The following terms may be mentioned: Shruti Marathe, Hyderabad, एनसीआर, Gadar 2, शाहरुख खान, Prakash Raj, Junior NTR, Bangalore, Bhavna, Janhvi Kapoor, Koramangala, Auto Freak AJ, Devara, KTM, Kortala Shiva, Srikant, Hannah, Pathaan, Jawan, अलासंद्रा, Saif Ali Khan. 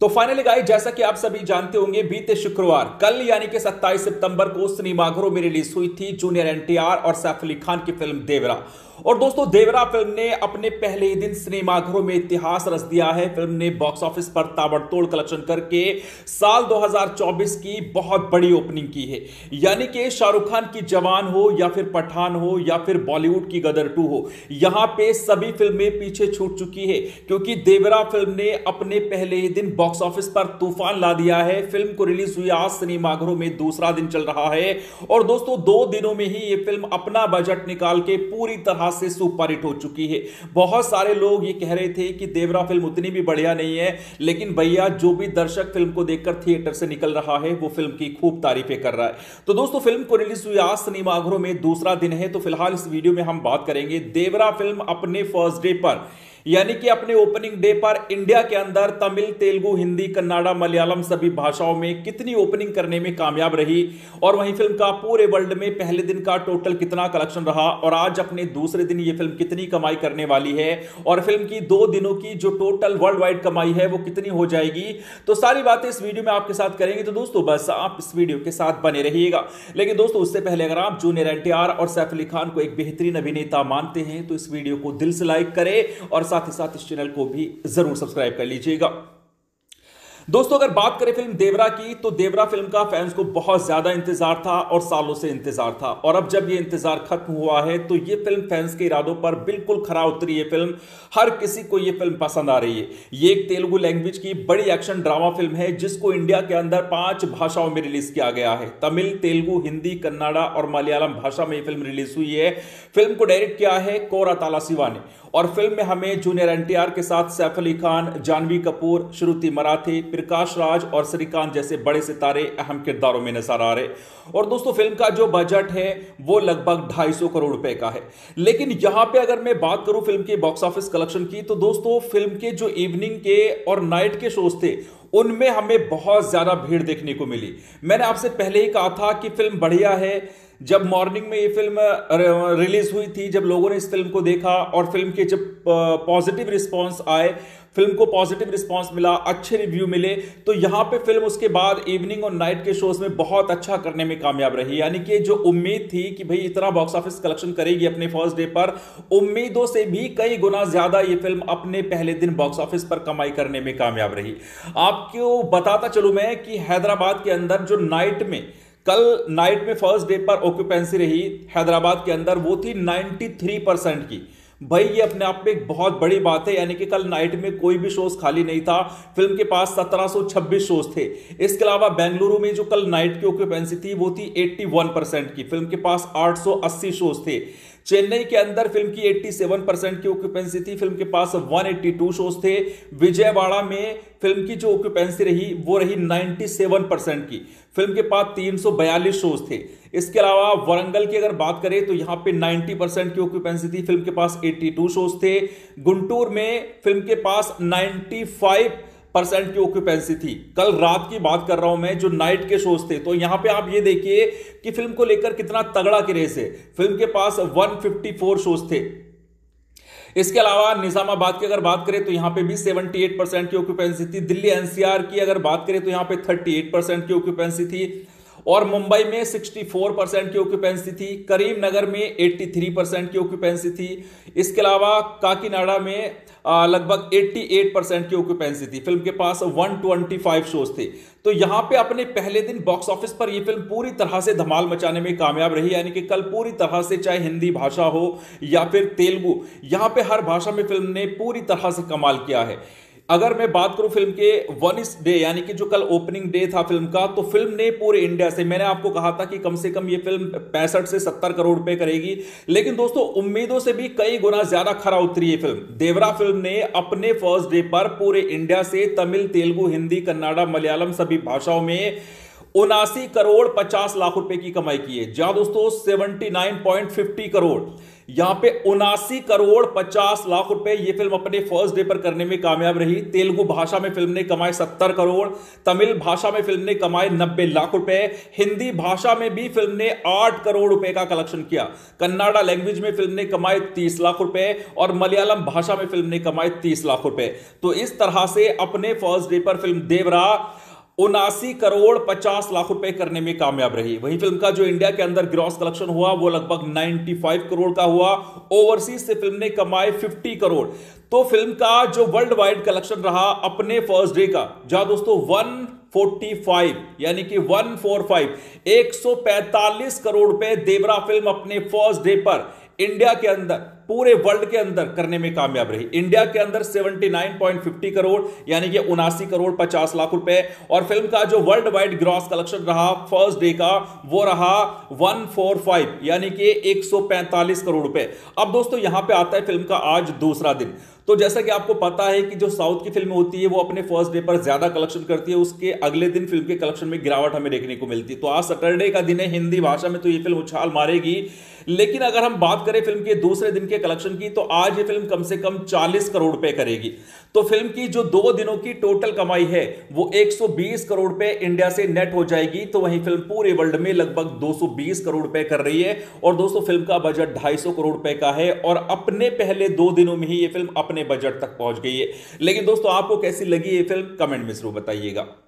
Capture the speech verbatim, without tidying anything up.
तो finally guys, जैसा कि आप सभी जानते होंगे, बीते शुक्रवार कल यानी कि सत्ताईस सितंबर को सिनेमाघरों में रिलीज हुई थी जूनियर एनटीआर और सैफ अली खान की फिल्म देवरा। और दोस्तों, देवरा फिल्म ने अपने पहले ही दिन सिनेमाघरों में इतिहास रच दिया है। फिल्म ने बॉक्स ऑफिस पर ताबड़तोड़ कलेक्शन करके साल दो हज़ार चौबीस की बहुत बड़ी ओपनिंग की है। यानी कि शाहरुख खान की जवान हो या फिर पठान हो या फिर बॉलीवुड की गदर टू हो, यहां पे सभी फिल्में पीछे छूट चुकी है, क्योंकि देवरा फिल्म ने अपने पहले ही दिन बॉक्स ऑफिस पर तूफान ला दिया है। फिल्म को रिलीज हुई आज सिनेमाघरों में दूसरा दिन चल रहा है और दोस्तों दो दिनों में ही ये फिल्म अपना बजट निकाल के पूरी तरह से सुपर हिट हो चुकी है। बहुत सारे लोग ये कह रहे थे कि देवरा फिल्म उतनी भी बढ़िया नहीं है, लेकिन भैया जो भी दर्शक फिल्म को देखकर थिएटर से निकल रहा है वो फिल्म की खूब तारीफें कर रहा है। तो दोस्तों, फिल्म को रिलीज हुई आज सिनेमाघरों में दूसरा दिन है, तो फिलहाल इस वीडियो में हम बात करेंगे देवरा फिल्म अपने फर्स्ट डे पर यानी कि अपने ओपनिंग डे पर इंडिया के अंदर तमिल, तेलुगु, हिंदी, कन्नाडा, मलयालम सभी भाषाओं में कितनी ओपनिंग करने में कामयाब रही और वहीं फिल्म का पूरे वर्ल्ड में पहले दिन का टोटल कितना कलेक्शन रहा और आज अपने दूसरे दिन ये फिल्म कितनी कमाई करने वाली है और फिल्म की दो दिनों की जो टोटल वर्ल्ड वाइड कमाई है वो कितनी हो जाएगी, तो सारी बातें इस वीडियो में आपके साथ करेंगे। तो दोस्तों बस आप इस वीडियो के साथ बने रहिएगा। लेकिन दोस्तों, उससे पहले अगर आप जूनियर एनटीआर और सैफ अली खान को एक बेहतरीन अभिनेता मानते हैं तो इस वीडियो को दिल से लाइक करें और साथ ही साथ इस चैनल को भी जरूर सब्सक्राइब कर लीजिएगा। दोस्तों, अगर बात करें फिल्म देवरा की, तो देवरा फिल्म का फैंस को बहुत ज्यादा इंतजार था और सालों से इंतजार था और अब जब ये इंतजार खत्म हुआ है तो ये फिल्म फैंस के इरादों पर बिल्कुल खरा उतरी। ये फिल्म हर किसी को ये फिल्म पसंद आ रही है। ये एक तेलुगु लैंग्वेज की बड़ी एक्शन ड्रामा फिल्म है जिसको इंडिया के अंदर पांच भाषाओं में रिलीज किया गया है। तमिल, तेलुगु, हिंदी, कन्नाडा और मलयालम भाषा में ये फिल्म रिलीज हुई है। फिल्म को डायरेक्ट किया है कोरताला शिवा ने और फिल्म में हमें जूनियर एनटीआर के साथ सैफ अली खान, जानवी कपूर, श्रुति मराठे, प्रकाश राज और श्रीकांत जैसे बड़े सितारे अहम किरदारों में नजर आ रहे। और दोस्तों, फिल्म का जो बजट है वो लगभग ढाई सौ करोड़ रुपए का है। लेकिन यहां पे अगर मैं बात करूं फिल्म के बॉक्स ऑफिस कलेक्शन की, तो दोस्तों फिल्म के जो इवनिंग के और नाइट के शोज थे उनमें हमें बहुत ज्यादा भीड़ देखने को मिली। मैंने आपसे पहले ही कहा था कि फिल्म बढ़िया है। जब मॉर्निंग में ये फिल्म रिलीज हुई थी, जब लोगों ने इस फिल्म को देखा और फिल्म के जब पॉजिटिव रिस्पांस आए, फिल्म को पॉजिटिव रिस्पांस मिला, अच्छे रिव्यू मिले, तो यहाँ पे फिल्म उसके बाद इवनिंग और नाइट के शोज में बहुत अच्छा करने में कामयाब रही। यानी कि जो उम्मीद थी कि भाई इतना बॉक्स ऑफिस कलेक्शन करेगी अपने फर्स्ट डे पर, उम्मीदों से भी कई गुना ज्यादा ये फिल्म अपने पहले दिन बॉक्स ऑफिस पर कमाई करने में कामयाब रही। आपको बताता चलूं मैं कि हैदराबाद के अंदर जो नाइट में, कल नाइट में फर्स्ट डे पर ऑक्यूपेंसी रही हैदराबाद के अंदर, वो थी तिरानवे परसेंट की। भाई ये अपने आप में एक बहुत बड़ी बात है। यानी कि कल नाइट में कोई भी शोज खाली नहीं था। फिल्म के पास सत्रह सौ छब्बीस शोज थे। इसके अलावा बेंगलुरु में जो कल नाइट की ऑक्यूपेंसी थी वो थी इक्यासी परसेंट की। फिल्म के पास आठ सौ अस्सी शोज थे। चेन्नई के अंदर फिल्म की सत्तासी परसेंट की ऑक्यूपेंसी थी। फिल्म के पास एक सौ बयासी शोज थे। विजयवाड़ा में फिल्म की जो ऑक्यूपेंसी रही वो रही सत्तानवे परसेंट की। फिल्म के पास तीन सौ बयालीस शोज थे। इसके अलावा वरंगल की अगर बात करें तो यहाँ पे नब्बे परसेंट की ऑक्यूपेंसी थी। फिल्म के पास बयासी शोज थे। गुंटूर में फिल्म के पास पचानवे परसेंट की ऑक्यूपेंसी थी। कल रात की बात कर रहा हूं मैं, जो नाइट के शोज थे। तो यहां पे आप ये देखिए कि फिल्म को लेकर कितना तगड़ा क्रेज है। फिल्म के पास एक सौ चौवन शोज थे। इसके अलावा निजामाबाद की अगर बात करें तो यहाँ पे भी अठहत्तर परसेंट की ऑक्यूपेंसी थी। दिल्ली एनसीआर की अगर बात करें तो यहाँ पे अड़तीस परसेंट की ऑक्यूपेंसी थी और मुंबई में चौंसठ परसेंट की ऑक्यूपेंसी थी। करीमनगर में तिरासी परसेंट की ऑक्यूपेंसी थी। इसके अलावा काकीनाडा में लगभग अट्ठासी परसेंट की ऑक्यूपेंसी थी। फिल्म के पास एक सौ पच्चीस शोज थे। तो यहाँ पे अपने पहले दिन बॉक्स ऑफिस पर ये फिल्म पूरी तरह से धमाल मचाने में कामयाब रही। यानी कि कल पूरी तरह से चाहे हिंदी भाषा हो या फिर तेलुगु, यहाँ पे हर भाषा में फिल्म ने पूरी तरह से कमाल किया है। अगर मैं बात करूं फिल्म के वनिस डे यानी कि जो कल ओपनिंग डे था फिल्म का, तो फिल्म ने पूरे इंडिया से, मैंने आपको कहा था कि कम से कम ये फिल्म पैंसठ से सत्तर करोड़ रुपए करेगी, लेकिन दोस्तों उम्मीदों से भी कई गुना ज्यादा खरा उतरी ये फिल्म। देवरा फिल्म ने अपने फर्स्ट डे पर पूरे इंडिया से तमिल, तेलुगु, हिंदी, कन्नाडा, मलयालम सभी भाषाओं में उनासी करोड़ पचास लाख रुपए की कमाई की है। जहां दोस्तों seventy nine point fifty crore यहां पे उनासी करोड़ पचास लाख रुपए ये फिल्म अपने फर्स्ट डे पर करने में कामयाब रही। तेलुगु भाषा में फिल्म ने कमाए सत्तर करोड़, तमिल भाषा में फिल्म ने कमाए नब्बे लाख रुपए, हिंदी भाषा में भी फिल्म ने आठ करोड़ रुपए का कलेक्शन किया, कन्नाडा लैंग्वेज में फिल्म ने कमाए तीस लाख रुपए और मलयालम भाषा में फिल्म ने कमाए तीस लाख रुपए। तो इस तरह से अपने फर्स्ट डे पर फिल्म देवरा उनासी करोड़ पचास लाख रुपए करने में कामयाब रही। वही फिल्म का जो इंडिया के अंदर ग्रॉस कलेक्शन हुआ वो लगभग पचानवे करोड़ का हुआ। ओवरसीज से फिल्म ने कमाए पचास करोड़। तो फिल्म का जो वर्ल्ड वाइड कलेक्शन रहा अपने फर्स्ट डे का, जहां दोस्तों एक सौ पैंतालीस यानी कि एक सौ पैंतालीस एक सौ पैंतालीस करोड़ रुपए देवरा फिल्म अपने फर्स्ट डे पर इंडिया के अंदर, पूरे वर्ल्ड के अंदर करने में कामयाब रही। इंडिया के अंदर उन्यासी पॉइंट पचास करोड़ यानी कि उनासी करोड़ पचास लाख रुपए और फिल्म का जो वर्ल्ड वाइड ग्रॉस कलेक्शन रहा फर्स्ट डे का वो रहा एक सौ पैंतालीस यानी कि एक सौ पैंतालीस करोड़ रुपए। अब दोस्तों यहां पे आता है फिल्म का आज दूसरा दिन। तो जैसा कि आपको पता है कि जो साउथ की फिल्में होती है वो अपने फर्स्ट डे पर ज्यादा कलेक्शन करती है, उसके अगले दिन फिल्म के कलेक्शन में गिरावट हमें देखने को मिलती है। तो आज सैटरडे का दिन है, हिंदी भाषा में तो ये फिल्म उछाल मारेगी। लेकिन अगर हम बात करें फिल्म के दूसरे दिन के कलेक्शन की तो आज ये फिल्म कम से कम चालीस करोड़ रुपए करेगी। तो फिल्म की जो दो दिनों की टोटल कमाई है वो एक सौ बीस करोड़ रुपए इंडिया से नेट हो जाएगी। तो वहीं फिल्म पूरे वर्ल्ड में लगभग दो सौ बीस करोड़ रुपए कर रही है और दोस्तों फिल्म का बजट दो सौ पचास करोड़ रुपए का है और अपने पहले दो दिनों में ही ये फिल्म अपने बजट तक पहुंच गई है। लेकिन दोस्तों आपको कैसी लगी ये फिल्म कमेंट में जरूर बताइएगा।